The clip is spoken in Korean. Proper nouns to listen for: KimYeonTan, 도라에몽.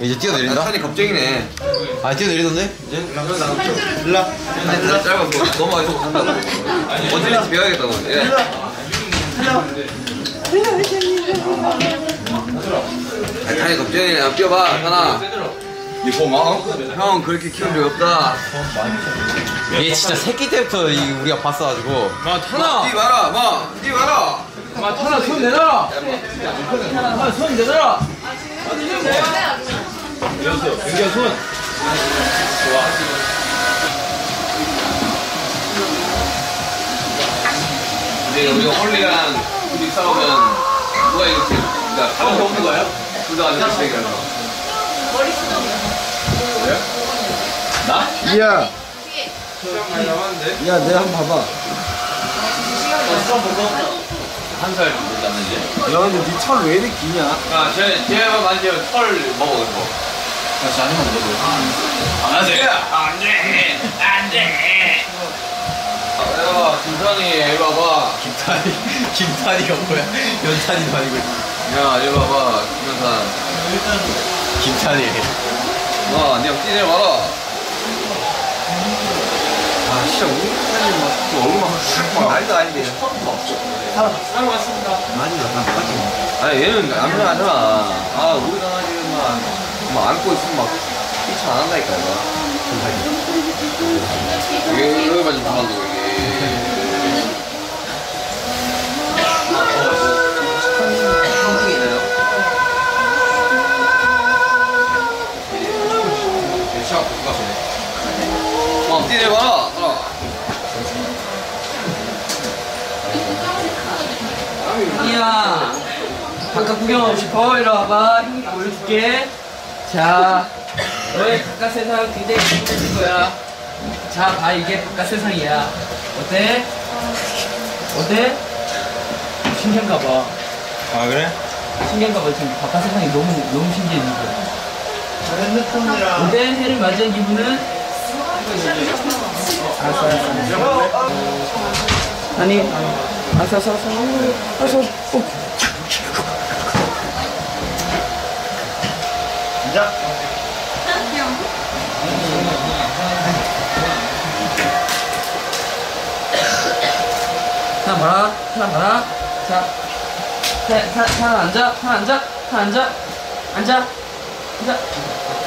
이제 뛰어내린다? 산이 겁쟁이네. 아 뛰어내리던데? 이제? 일라 일라 짧아서 너무 아쉬워 산다고. 어디서 배워야겠다고. 일라 산이 겁쟁이네. 뛰어봐 산아. 형 그렇게 키운 적이 없다. 얘 진짜 새끼 때부터 우리가 봤어가지고. 마 탄아 뛰어봐라. 마 뛰어봐라. 마 탄아 손 내놔라. 탄아 손 내놔라. 연기야 손. 좋아. 근데 우리가 홀리랑 둘이 싸우면 누가 이렇게 그러니까 싸우는 거 없는 거예요? 둘 다 같이 얘기하는 거. 머리 쓰던 거. 그래? 나? 야. 시간 많이 남았는데. 야, 내가 한번 봐봐. 시간 보고. 한 살 먹었잖아 이제. 야 근데 니 털 왜 이렇게 기냐? 야 쟤만 만지면 털 먹어 이거. 야 쟤 아니면 먹어. 안녕하세요. 안돼 안돼. 야 김탄이 얘 봐봐. 김탄이가 뭐야? 연탄이 말고. 야 얘 봐봐 김연탄. 김탄이. 와 니 앞뒤 내려와라. 아 진짜 우리 얼굴만 말도 아닌데 처음부터 없죠. 사러 갔습니다. 아니 나 빠지. 아니 얘는 안면 하잖아. 아 우리 강아지는 막 안고 있으면 막 피차 안 한다니까. 이게 여기 맞지 당한 거 이게. 이야 바깥 구경하고 싶어? 이리 와봐. 형이 보여줄게. 자 너의 바깥 세상 굉장히 궁금해질 거야. 자 봐 이게 바깥 세상이야. 어때? 어때? 신기한가 봐. 아 그래? 신기한가 봐. 지금 바깥 세상이 너무 신기해. 어때? 해를 맞이한 기분은? 알았어. 아니 아싸싸싸 자 하나 봐라 하나 봐라. 자 하나 앉아 하나 앉아 하나 앉아 앉아 앉아